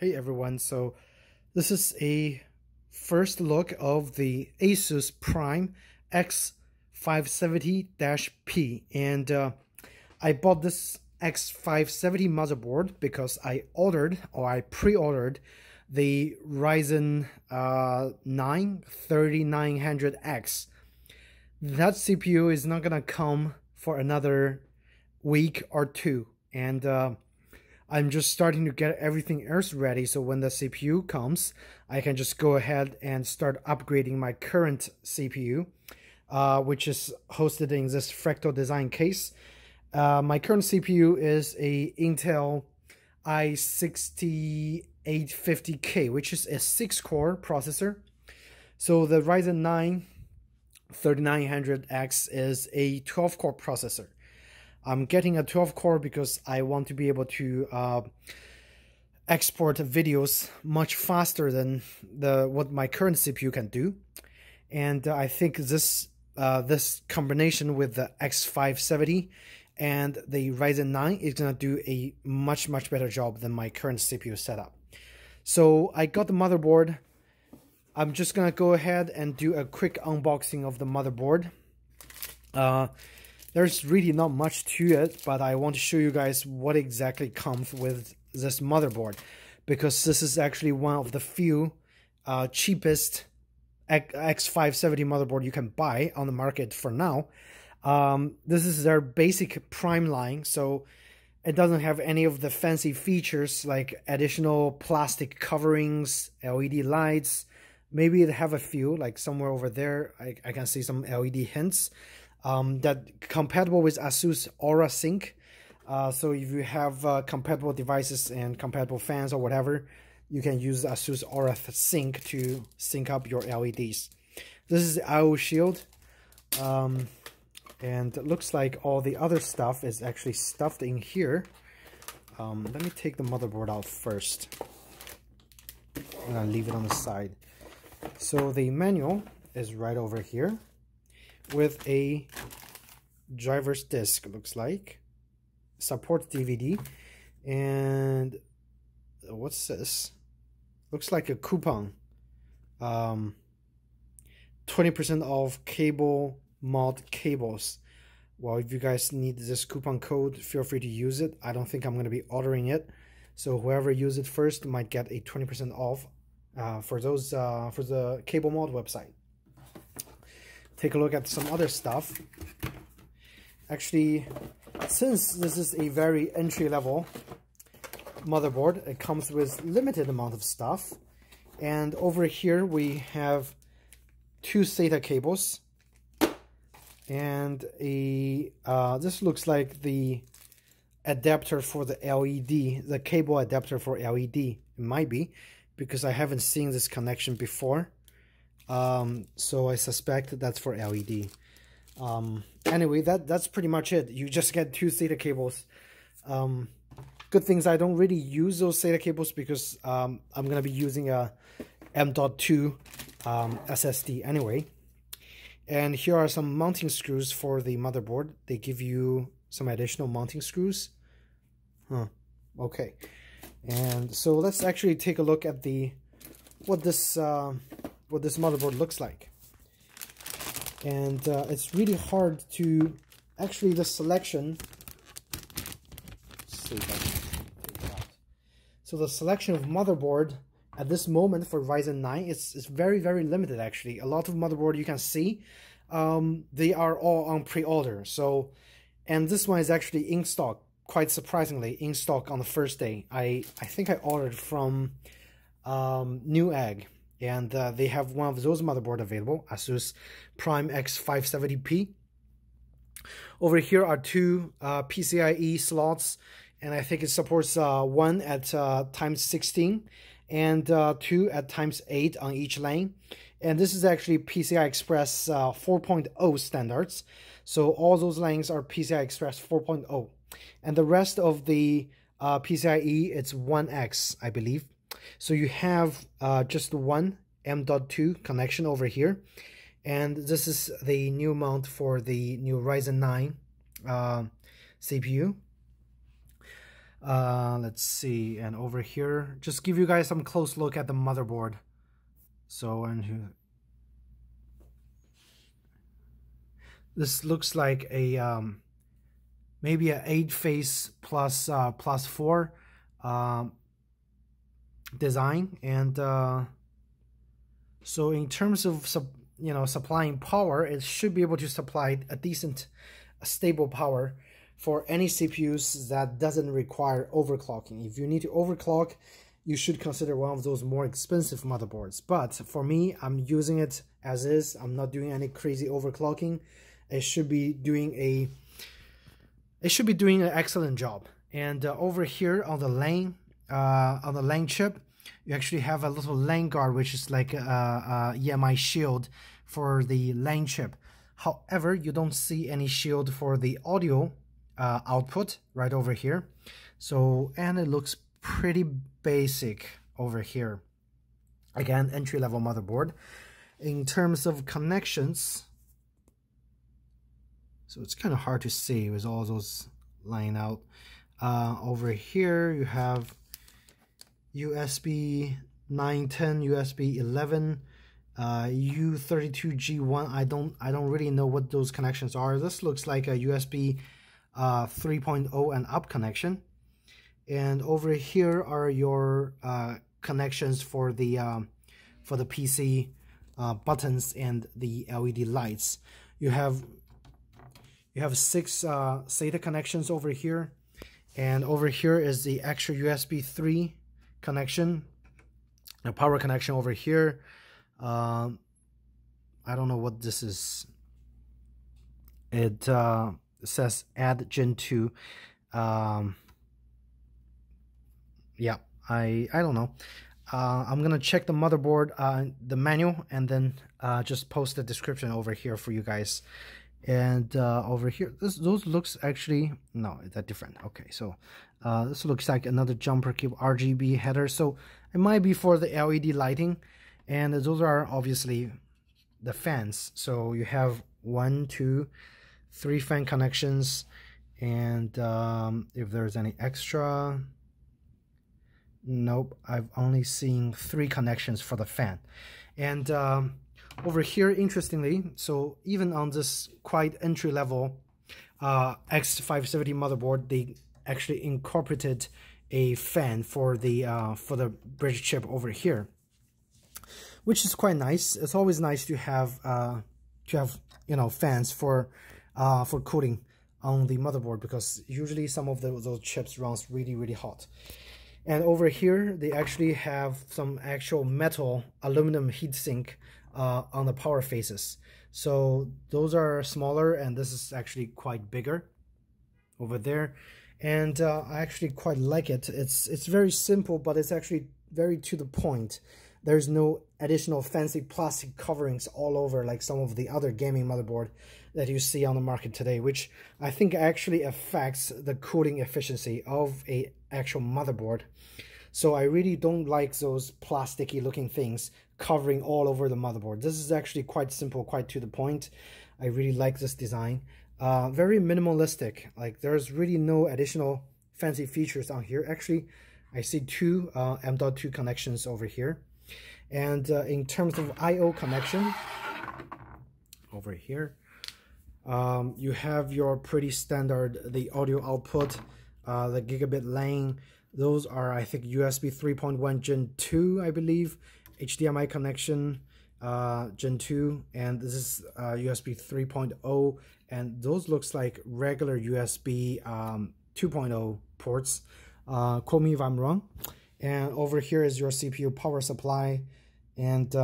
Hey everyone, so this is a first look of the Asus Prime X570-P, and I bought this X570 motherboard because I ordered, or I pre-ordered, the Ryzen 9 3900X. That CPU is not gonna come for another week or two, and I'm just starting to get everything else ready, so when the CPU comes, I can just go ahead and start upgrading my current CPU, which is hosted in this Fractal Design case. My current CPU is a Intel i6850K, which is a 6-core processor. So the Ryzen 9 3900X is a 12-core processor. I'm getting a 12-core because I want to be able to export videos much faster than what my current CPU can do, and I think this combination with the X570 and the Ryzen 9 is gonna do a much better job than my current CPU setup. So I got the motherboard. I'm just gonna go ahead and do a quick unboxing of the motherboard. There's really not much to it, but I want to show you guys what exactly comes with this motherboard, because this is actually one of the few cheapest X570 motherboard you can buy on the market for now. This is their basic Prime line, so it doesn't have any of the fancy features like additional plastic coverings, LED lights. Maybe it have a few, like somewhere over there, I can see some LED hints. That compatible with Asus Aura Sync, so if you have compatible devices and compatible fans or whatever, you can use Asus Aura Sync to sync up your LEDs. This is the I/O shield, and it looks like all the other stuff is actually stuffed in here. Let me take the motherboard out first. I'm gonna leave it on the side. So the manual is right over here, with a driver's disc, looks like, supports DVD, and what's this? Looks like a coupon, 20% off Cable Mod cables. Well, if you guys need this coupon code, feel free to use it. I don't think I'm going to be ordering it, so whoever uses it first might get a 20% off for the Cable Mod website. Take a look at some other stuff. Actually, since this is a very entry-level motherboard, it comes with limited amount of stuff. And over here we have two SATA cables and a this looks like the adapter for the LED, the cable adapter for LED. It might be, because I haven't seen this connection before. So I suspect that's for LED. Anyway, that's pretty much it. You just get two SATA cables. Good things I don't really use those SATA cables because I'm gonna be using a M.2 SSD anyway. And here are some mounting screws for the motherboard. They give you some additional mounting screws. Huh. Okay. And so let's actually take a look at the what this motherboard looks like. And it's really hard to actually the selection. Let's see if I can take it out. So the selection of motherboard at this moment for Ryzen 9 is very limited actually. A lot of motherboard you can see, they are all on pre-order. So, and this one is actually in stock, quite surprisingly in stock on the first day. I think I ordered from Newegg, and they have one of those motherboard available, Asus Prime X570-P. Over here are two PCIe slots, and I think it supports one at times 16 and two at times 8 on each lane. And this is actually PCI Express 4.0 standards, so all those lanes are PCI Express 4.0. And the rest of the PCIe, it's 1X, I believe. So you have just one M.2 connection over here, and this is the new mount for the new Ryzen 9 CPU. Let's see, and over here, just give you guys some close look at the motherboard. So, and this looks like a maybe an 8-phase plus 4 design, and so in terms of supplying power, it should be able to supply a decent, stable power for any CPUs that doesn't require overclocking. If you need to overclock, you should consider one of those more expensive motherboards. But for me, I'm using it as is. I'm not doing any crazy overclocking. It should be doing an excellent job. And over here on the LAN chip, you actually have a little LAN guard, which is like a EMI shield for the LAN chip. However, you don't see any shield for the audio output right over here. So, and it looks pretty basic over here. Again, entry-level motherboard. In terms of connections, so it's kind of hard to see with all those lying out. Over here you have USB 910, USB 11, U32G1. I don't really know what those connections are. This looks like a USB 3.0 and up connection, and over here are your connections for the PC buttons and the LED lights. You have 6 SATA connections over here, and over here is the extra USB 3 connection, a power connection over here. I don't know what this is. It says add Gen 2. Yeah, I don't know. I'm gonna check the motherboard, the manual, and then just post the description over here for you guys. And over here, those looks actually, no, that different. Okay, so this looks like another jumper cube RGB header. So it might be for the LED lighting, and those are obviously the fans. So you have 1, 2, 3 fan connections, and if there's any extra, nope, I've only seen 3 connections for the fan. And over here, interestingly, so even on this quite entry-level X570 motherboard, they actually incorporated a fan for the bridge chip over here, which is quite nice. It's always nice to have fans for cooling on the motherboard, because usually some of those chips runs really hot. And over here they actually have some actual metal aluminum heatsink on the power phases. So those are smaller, and this is actually quite bigger over there. And I actually quite like it. It's very simple, but it's actually very to the point. There's no additional fancy plastic coverings all over like some of the other gaming motherboard that you see on the market today, which I think actually affects the cooling efficiency of a actual motherboard. So I really don't like those plasticky looking things covering all over the motherboard. This is actually quite simple, quite to the point. I really like this design. Very minimalistic. Like, there's really no additional fancy features on here. Actually, I see 2 M.2 connections over here. And in terms of I/O connection, over here, you have your pretty standard, the audio output, the gigabit LAN. Those are, I think, USB 3.1 Gen 2, I believe, HDMI connection, Gen 2, and this is USB 3.0, and those looks like regular USB 2.0 ports. Call me if I'm wrong. And over here is your CPU power supply, and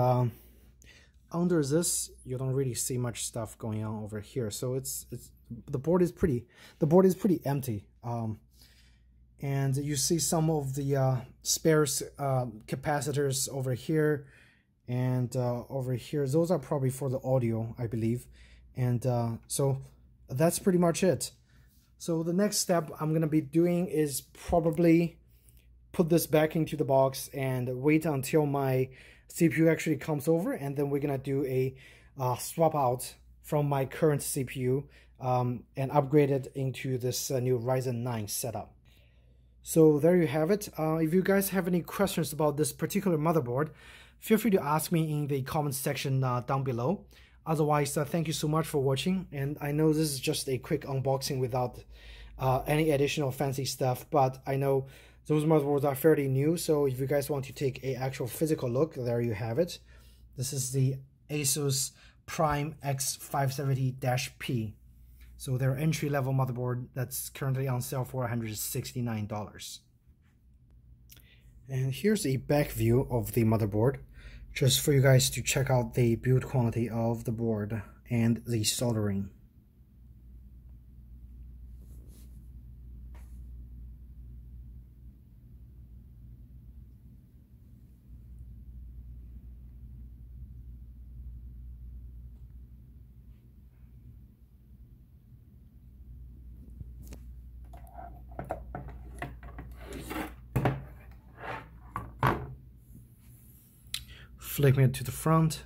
under this you don't really see much stuff going on over here. So the board is pretty empty, and you see some of the spares capacitors over here, and over here those are probably for the audio, I believe. And so that's pretty much it. So the next step I'm gonna be doing is probably put this back into the box and wait until my CPU actually comes over, and then we're gonna do a swap out from my current CPU and upgrade it into this new Ryzen 9 setup. So there you have it. If you guys have any questions about this particular motherboard, feel free to ask me in the comment section down below. Otherwise, thank you so much for watching, and I know this is just a quick unboxing without any additional fancy stuff, but I know those motherboards are fairly new, so if you guys want to take an actual physical look, there you have it. This is the Asus Prime X570-P. So their entry-level motherboard that's currently on sale for $169. And here's a back view of the motherboard, just for you guys to check out the build quality of the board and the soldering. Flipping it to the front,